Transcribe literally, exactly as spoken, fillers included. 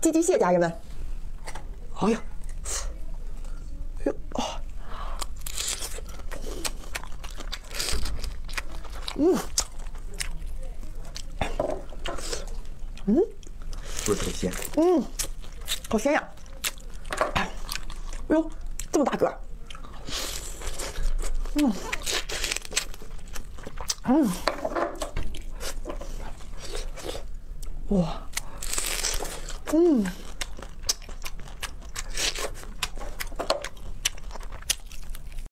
寄居蟹，家人们。哎呀，哎呦，哦，嗯，嗯，是不是特别鲜？嗯，好鲜呀！哎呦，这么大个儿，嗯，嗯，哇！ 嗯。